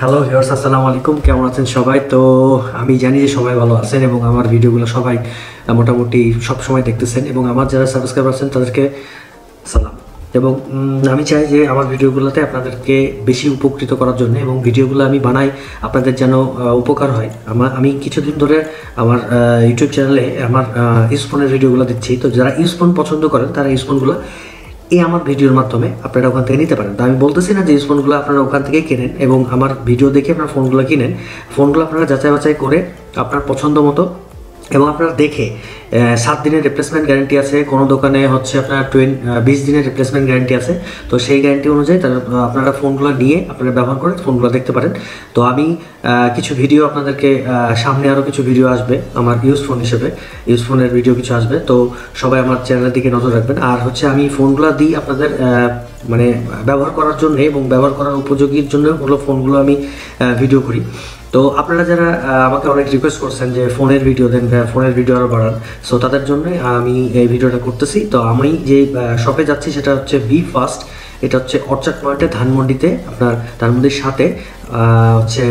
Hello viewers अस्सलामु आलैकुम केमन आछेन सबाई। तो आमी जानी जे सबाई भालो आछेन एबं आमार भिडियोगुलो सबाई मोटामुटी सब समय देखतेछेन एबं आमार जारा सबस्क्राइबार आछेन तादेरके सालाम। एबं आमी चाई जे आमार भिडियोगुलोते आपनादेरके बेशी उपकृत करार जोन्नो एबं भिडियोगुलो आमी बानाई आपनादेर जेन उपकार हय। आमी किछुदिन धरे आमार यूट्यूब चैनेले आमार इस्पोनेर भिडियोगुलो दिच्छि। तो जारा इस्पोन पसंद करेन तारा इस्पोनगुलो ये हमारे भिडियोर माध्यमे अपनारा ओखान थेके निते पारेन। तो आमी बोलतेछि ना जे फोनगुलो अपनारा ओखान थेके केनेन एबं आमार भिडियो देखे अपनारा फोनगुलो किनेन। फोनगुलो अपनारा जाचाई बाचाई करे आपनार पछन्द मतो एबं अपनारा देखे 7 दिन रिप्लेसमेंट ग्यारंटी आछे। कोनो दोकाने होच्छे आपनार 20 दिन रिप्लेसमेंट ग्यारंटी आछे। तो सेई ग्यारंटी अनुयायी तारा आपनारा फोनगुलो निये अपनारा व्यवहार करे फोनगुलो देखते पारेन। तो आमी किछु भिडियो आपनादेरके सामने आरो किछु भिडियो आसबे आमार यूज फोन हिसेबे यूज फोनेर भिडियो किछु आसबे। तो सबाई आमार चैनेलेर दिके नजर राखबेन। आर होच्छे आमी फोनगुलो दिई आपनादेर माने व्यवहार करार जोन्नो एबं व्यवहार करार उपयोगीर जोन्नो हलो फोनगुलो आमी भिडियो करी। तो अपनारा जरा आमाके अनेक रिक्वेस्ट करछेन जे फोनेर भिडियो देन फोनेर भिडियो आरो बाड़ान। सो तादेर जोन्नो आमी एई भिडियोटा करतेछि। तो आमी जे शपे जाच्छि सेटा होच्छे बी फास्ट। एटा होच्छे Orchard Point धानमंडीते आपनार धानमंडीर साथे होच्छे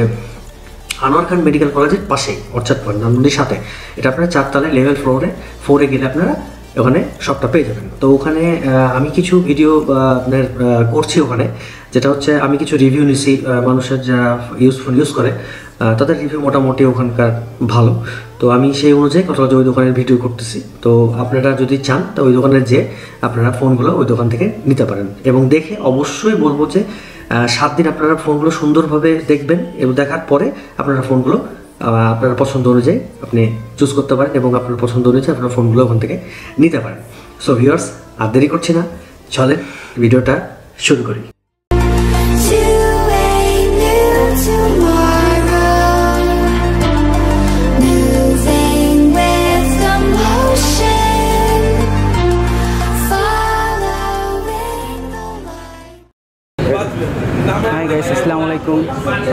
आनोयार खान मेडिकल कलेजेर पाशे Orchard Point धानमंडीर साथे। एटा आपनारा 4 तलाय लेवल फ्लोरे गेले आपनारा ওখানে সবটা পেয়ে যাবেন। তো ওখানে আমি কিছু ভিডিও আপনার করছি ওখানে, যেটা হচ্ছে আমি কিছু রিভিউ নিছি মানুষের যারা ইউজ করে তাদের রিভিউ মোটামুটি ওখানকার ভালো। তো আমি সেই অনুযায়ী কতটা ওই দোকানের ভিডিও করতেছি। তো আপনারা যদি চান তো ওই দোকানের যে আপনারা ফোনগুলো ওই দোকান থেকে নিতে পারেন এবং দেখে অবশ্যই বলবো যে 7 দিন আপনারা ফোনগুলো সুন্দরভাবে দেখবেন এবং দেখার পরে আপনারা ফোনগুলো আপনার পছন্দ অনুযায়ী আপনি চুজ করতে পারেন এবং আপনার পছন্দ অনুযায়ী আপনার ফোনগুলো ওখান থেকে নিতে পারেন। সো ভিউয়ার্স আর দেরি করছি না, চলেন ভিডিওটা শুরু করি।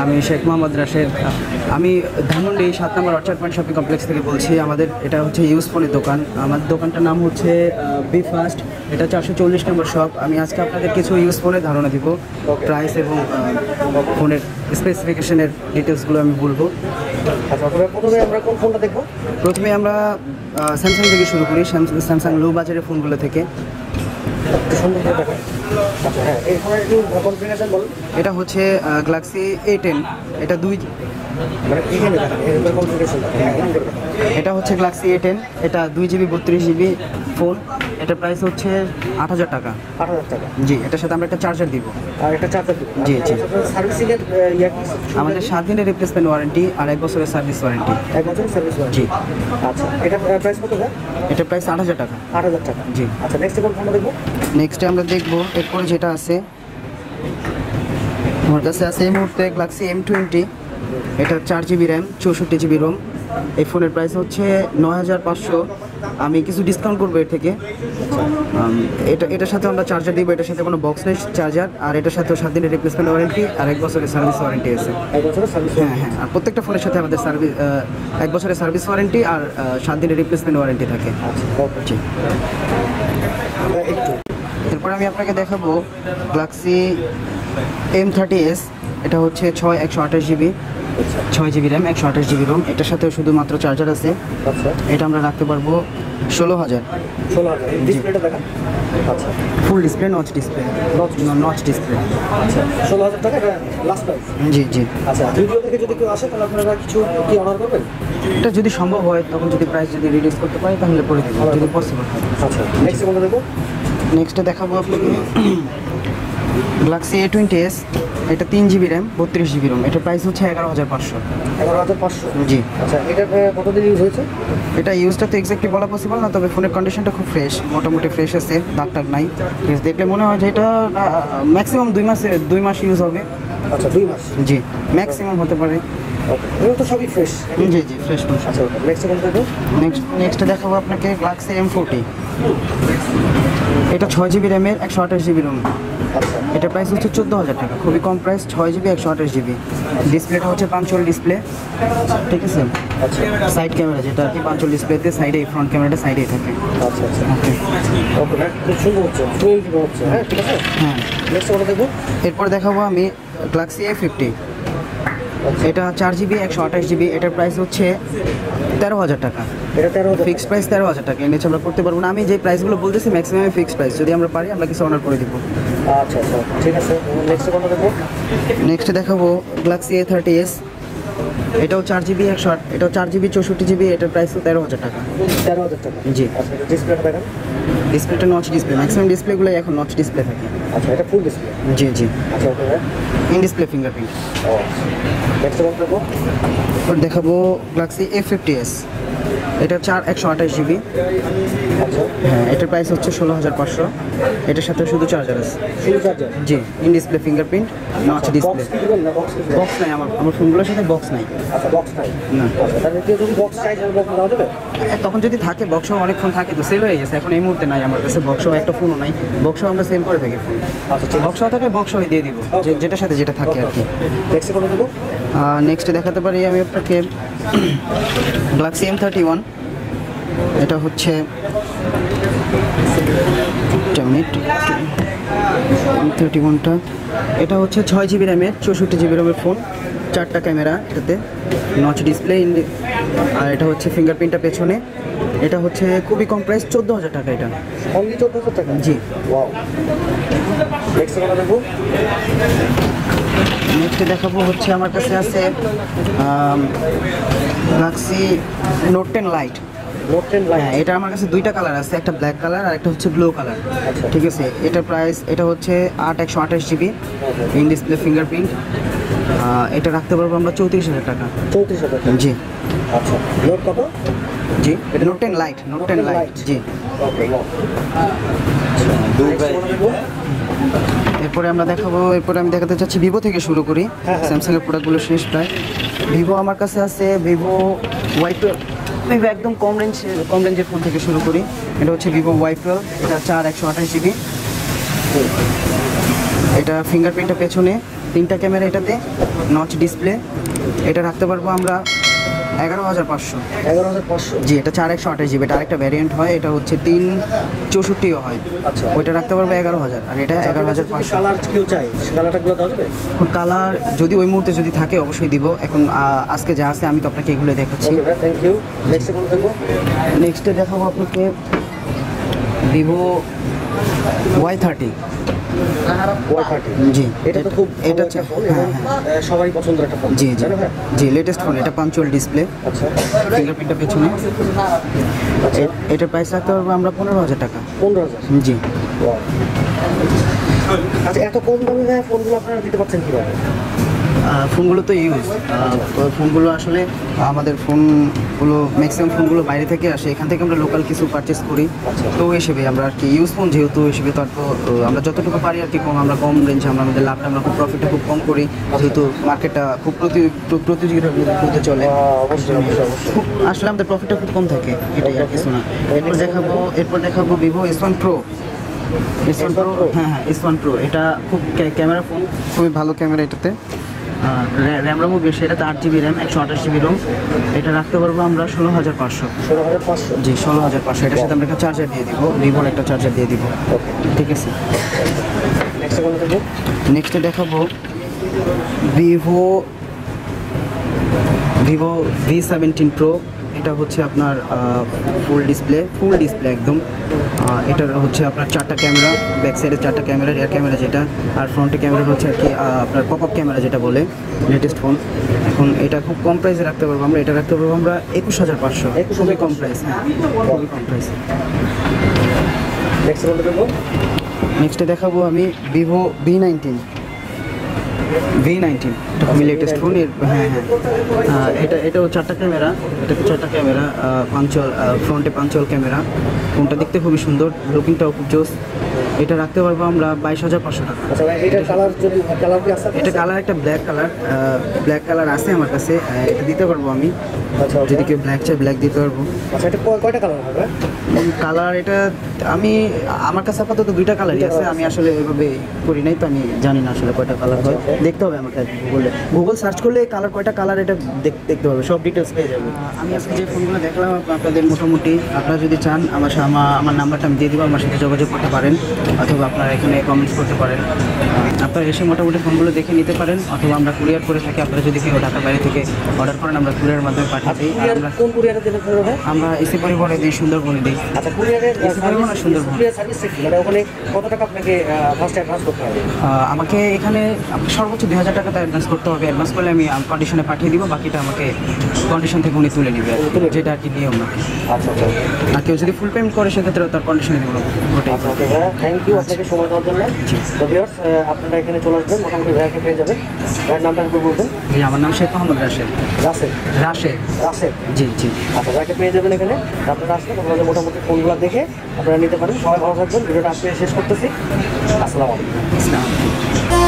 আমি শেখ মোহাম্মদ রাশেদ, আমি ধানমন্ডি 7 নম্বর Orchard Point শপিং কমপ্লেক্স থেকে বলছি। আমাদের এটা হচ্ছে ইউজ ফোনের দোকান। আমার দোকানটার নাম হচ্ছে বি ফাস্ট। এটা 440 নম্বর শপ। আমি আজকে আপনাদের কিছু ইউজ ফোনের ধারণা দিব, প্রাইস এবং ফোনের স্পেসিফিকেশনের ডিটেলসগুলো আমি বলবো। আচ্ছা, প্রথমে আমরা কোন ফোনটা দেখব? প্রথমে আমরা স্যামসাং থেকে শুরু করি, স্যামসাং লো বাজারের ফোনগুলো থেকে। এটা হচ্ছে গ্যালাক্সি A10। এটা হচ্ছে গ্যালাক্সি A10। এটা 2 GB 32 GB ফোন। এটা প্রাইস হচ্ছে 8,000 টাকা। 8,000 টাকা, জি। এটার সাথে আমরা একটা চার্জার দিব। আর একটা চার্জার দিব, জি জি। সার্ভিসিংয়ের আমাদের 7 দিনের রিপ্লেসমেন্ট ওয়ারেন্টি আর 1 বছরের সার্ভিস ওয়ারেন্টি। 1 বছরের সার্ভিস ওয়ারেন্টি, জি। আচ্ছা, এটা প্রাইস কত স্যার? এটা প্রাইস 8,000 টাকা। 8,000 টাকা, জি। আচ্ছা, নেক্সট কোন ফোন দেখব? নেক্সটে আমরা দেখব এরপরে যেটা আছে আমার কাছে আছে এই মুহূর্তে গ্যালাক্সি M20। এটা 4 GB RAM 64 GB ROM। এই ফোনের প্রাইস হচ্ছে 9,500। আমি কিছু ডিসকাউন্ট করবো এর থেকে। এটার সাথে আমরা চার্জার দিব। এটার সাথে কোনো বক্স নেই চার্জার। আর এটার সাথে 7 দিনের রিপ্লেসমেন্ট ওয়ারেন্টি আর 1 বছরের সার্ভিস ওয়ারেন্টি আছে। 1 বছরের সার্ভিস, হ্যাঁ হ্যাঁ। আর প্রত্যেকটা ফোনের সাথে আমাদের সার্ভিস 1 বছরের সার্ভিস ওয়ারেন্টি আর 7 দিনের রিপ্লেসমেন্ট ওয়ারেন্টি থাকে। এরপরে আমি আপনাকে দেখাবো গ্যালাক্সি M30s। এটা হচ্ছে 128 GB, 6 GB RAM 128 GB ROM। এটার সাথে শুধুমাত্র চার্জার আছে। এটা আমরা রাখতে পারবো 16,000। 16,000। ডিসপ্লেটা দেখা, আচ্ছা, full display, notch display, notch display. আচ্ছা, 16,000 টাকা লাস্ট প্রাইস, জি জি। আচ্ছা, ভিডিও থেকে যদি কেউ আসে তাহলে আপনারা কিছু কি অনার করবেন? এটা যদি সম্ভব হয় তখন যদি প্রাইস যদি রিডিউস করতে পারি তাহলে পরে দিব, যদি পসিবল হয়। আচ্ছা, নেক্সট কোনটা দেখো? নেক্সটে দেখাবো আপনাকে গ্যালাক্সি A20S। এটা 3 GB RAM 32 GB ROM। এটার প্রাইস হচ্ছে 11,500। 11,500, জি। আচ্ছা, এটা কতদিন ইউজ হয়েছে? এটা ইউজটা তো এক্স্যাক্টলি বলা পসিবল না, তবে ফোনের কন্ডিশনটা খুব ফ্রেশ, মোটামুটি ফ্রেশ আছে, দাগ টাগ নাই। দেখলে মনে হয় যে এটা ম্যাক্সিমাম 2 মাস ইউজ হবে। আচ্ছা, 2 মাস, জি, ম্যাক্সিমাম হতে পারে। এটা তো সবই ফ্রেশ, জি জি, ফ্রেশ ফোন। আচ্ছা, নেক্সট দেখাবো আপনাকে গ্যালাক্সি M40। এটা 6 GB RAM এর 128 GB ROM। এটা প্রাইস হচ্ছে 14,000 টাকা, খুবই কম প্রাইস। 6 GB 128 GB। ডিসপ্লেটা হচ্ছে 5.5 ডিসপ্লে, ঠিক আছে। সাইড ক্যামেরা যেটা কি 5.5 ডিসপ্লেতে সাইডে, ফ্রন্ট ক্যামেরাটা সাইডেই থাকে। আচ্ছা আচ্ছা, ওকে, খুব সুন্দর হচ্ছে, ফুল দিব হচ্ছে, হ্যাঁ ঠিক আছে। হ্যাঁ, নেক্সট ওটা দেখো। এরপর দেখাবো আমি গ্যালাক্সি A50। এটা 4GB 128GB এটার প্রাইস হচ্ছে 13000 টাকা। এটা 13000 ফিক্সড প্রাইস 13000 টাকা। এর নিচে আমরা করতে পারবো না। আমি যে প্রাইসগুলো বলতেছি ম্যাক্সিমাম ফিক্সড প্রাইস, যদি আমরা পারি আমরা কিছু অনার করে দিব। আচ্ছা আচ্ছা ঠিক আছে। নেক্সট কোনটা দেখব? নেক্সট দেখাবো Galaxy A30s। এটাও 4GB 128 এটাও 4GB 64GB এটার প্রাইস 13000 টাকা। 13000 টাকা জি। আচ্ছা ডিসপ্লেটা দেখেন, ডিসপ্লেটা নচ ডিসপ্লে, ম্যাক্সিমাম ডিসপ্লেগুলো এখন নচ ডিসপ্লে থাকে। আচ্ছা এটা ফুল ডিসপ্লে জি জি। আচ্ছা ওকে ইন ডিসপ্লে ফিঙ্গারপ্রিন্ট। ও নেক্সট কোনটা দেখব? এরপর দেখাবো Galaxy A50s। এটা 128GB। আচ্ছা হ্যাঁ এটার প্রাইস হচ্ছে 16500। এটার সাথে শুধু চার্জার আছে। শুধু চার্জার জি। In display fingerprint notch display. Box নাই, আমার ফোনগুলোর সাথে বক্স নাই। আচ্ছা বক্স নাই না। তাহলে কি যদি বক্স চাই তাহলে বক্স নাও দেবে? তখন যদি থাকে বক্স, অনেক ফোন থাকে তো সেল হয়ে গেছে। এখন এই মুহূর্তে নাই আমার কাছে বক্স, একটা ফোনও নাই বক্স, আমরা সেল করে থাকি ফোন। আচ্ছা বক্স থাকে বক্স আমি দিয়ে দিব, যেটার সাথে যেটা থাকে আর কি। নেক্সট কোনটা দেব? নেক্সট দেখাতে পারি আমি আপনাকে Galaxy M31। এটা হচ্ছে M31টা এটা হচ্ছে 6GB RAM-এর 64GB RAM-এর ফোন, 4টা ক্যামেরা এটাতে, নচ ডিসপ্লে, আর এটা হচ্ছে ফিঙ্গারপ্রিন্টটা পেছনে। এটা হচ্ছে খুবই কম প্রাইস 14000 টাকা। এটা অনলি 14000 টাকা জি। ওয়াও। নেক্সট কোনটা দেখব? নেক্সট দেখাবো হচ্ছে আমার কাছে আছে Galaxy Note 10 Lite। Note 10 Lite এটা আমার কাছে দুইটা কালার আছে, একটা ব্ল্যাক কালার আর একটা হচ্ছে ব্লু কালার। আচ্ছা ঠিক আছে। এটা প্রাইস এটা হচ্ছে 128GB ইন ডিসপ্লে ফিঙ্গারপ্রিন্ট। এটা রাখতে পারবো আমরা 34000 টাকা। 34000 টাকা জি। আচ্ছা নোট কত জি? এটা Note 10 Lite। Note 10 Lite জি। Okay Dubai. এরপরে আমরা দেখাবো, এরপরে আমি দেখাতে চাচ্ছি Vivo থেকে শুরু করি, Samsung এর প্রোডাক্টগুলো শেষ প্রায়। Vivo আমার কাছে আছে Vivo Y12। Vivo একদম কম রেঞ্জের ফোন থেকে শুরু করি। এটা হচ্ছে Vivo Y12। এটা 128GB। এটা ফিঙ্গারপ্রিন্টটা পেছনে, 3টা ক্যামেরা এটাতে, নচ ডিসপ্লে। এটা রাখতে পারবো আমরা 11500। 11500 জি। এটা 128GB। এটা আরেকটা ভ্যারিয়েন্ট হয়, এটা হচ্ছে 364 হয়। আচ্ছা ওইটা রাখতে পারবে 11000। আর এটা 11500। কালার কিউ চাই? কালারটাগুলো দাও যাবে? কালার যদি ওই মুহূর্তে যদি থাকে অবশ্যই দিব। এখন আজকে যা আছে আমি তো আপনাকে এগুলো দেখাচ্ছি। Okay thank you. নেক্সটে কোন দেখব? নেক্সটে দেখাবো আপনাকে Vivo Y30। জি এটা তো খুব এটা ফোন সবাই পছন্দের একটা ফোন জি জি জি। লেটেস্ট ফোন এটা, পাঞ্চুয়াল ডিসপ্লে। আচ্ছা ফিঙ্গারপ্রিন্টটা পেছনে। আচ্ছা এটার প্রাইস রাখতে পারবো আমরা 15000 টাকা। 15000 জি। আচ্ছা এত কম দামে ফোনগুলো আপনারা দিতে পারছেন কিভাবে? ফোনগুলো তো ইউজ, ফোনগুলো আসলে আমাদের ফোনগুলো ম্যাক্সিমাম ফোনগুলো বাইরে থেকে আসে, এখান থেকে আমরা লোকাল কিছু পারচেস করি। তো ওই হিসেবে আমরা আর কি ইউজ ফোন যেহেতু ওই হিসেবে তো আমরা যতটুকু পারি আর কি কম, আমরা কম রেঞ্জে আমরা আমাদের লাভটা আমরা খুব প্রফিটটা খুব কম করি, যেহেতু মার্কেটটা খুব প্রতিযোগিতা চলে। আসলে আমাদের প্রফিটটা খুব কম থাকে, এটাই আর কিছু না। এরপর দেখাবো Vivo S1 Pro। S1 Pro এটা খুব ক্যামেরা ফোন, খুবই ভালো ক্যামেরা। এটাতে র্যাম রামও বেশি, এটাতে 8GB র্যাম 128GB ROM। এটা রাখতে পারবো আমরা 16500। 16500 জি 16500। এটার সাথে আমরা একটা চার্জার দিয়ে দিব, Vivo-র একটা চার্জার দিয়ে দিব। ওকে ঠিক আছে। নেক্সটে দেখাবো Vivo V19 Pro। এটা হচ্ছে আপনার ফুল ডিসপ্লে একদম। এটার হচ্ছে আপনার 4টা ক্যামেরা, ব্যাক সাইডে 4টা ক্যামেরা, রিয়ার ক্যামেরা যেটা, আর ফ্রন্টে ক্যামেরা হচ্ছে আর কি আপনার পপ আপ ক্যামেরা যেটা বলে, লেটেস্ট ফোন। এখন এটা খুব কম প্রাইসে রাখতে পারবো আমরা, এটা রাখতে পারবো আমরা 21500। খুবই কম প্রাইস, হ্যাঁ খুবই কম প্রাইস। নেক্সটে দেখাবো আমি Vivo V19। এটা আমি লেটেস্ট ফোন। হ্যাঁ এটাও 4টা ক্যামেরা, এটাতে 4টা ক্যামেরা, ফ্রন্টে পাঞ্চল ক্যামেরা। ফোনটা দেখতে খুবই সুন্দর, লুকিংটাও খুব জোস। এটা রাখতে পারবো আমরা 22500 টাকা। আচ্ছা এটা কালার একটা ব্ল্যাক কালার আছে আমার কাছে, এটা দিতে পারবো আমি। আচ্ছা যদি কেউ ব্ল্যাক চাই ব্ল্যাক দিতে পারবো। আচ্ছা এটা কয়টা কালার হবে? কালার এটা আমার কাছে আপাতত 2টা কালারই আছে। আমি আসলে ওইভাবে করি নাই তো, আমি জানি না আসলে কয়টা কালার হয়, দেখতে হবে আমাকে। গুগল সার্চ করলে কালার কয়টা কালার এটা দেখতে হবে, সব ডিটেলস পেয়ে যাবে। আমি আজকে যে ফোনগুলো দেখলাম আপনাদের মোটামুটি, আপনারা যদি চান আমার নাম্বারটা আমি দিয়ে দেবো, আমার সাথে যোগাযোগ করতে পারেন। अथवा अपना कमेंट्स करते एस मोटामुटी फोनगुलो देखे नीते अथवा कुरियर कर ढाका बाहर ऑर्डर करें कुरियर माध्यम पाठाई एसि परिवहन दी सुंदरबनी दी सर्वोच्च 2000 टाका एडवांस करते हैं एडवांस कर ले कंडिशने पाठिए देब बाकी कंडिशन थे उन्नी तुले नीबे जेटा नियम ना क्यों जो फुल पेमेंट कर से क्षेत्र में कंडिशने देव। थैंक यू आपके समय देवर जो भिवर्स अपना एखे चले आसबें मोटामुटी भैया के पे जाए भैया नाम बोलें जी हमार नाम शेख मोहम्मद राशिद जी जी अच्छा भैया के पे जाने अपना आसमें मोटामुटी फोनगुल्लो देखे अपना नीते सबा भाव थकबें भिडियो आज शेष करते।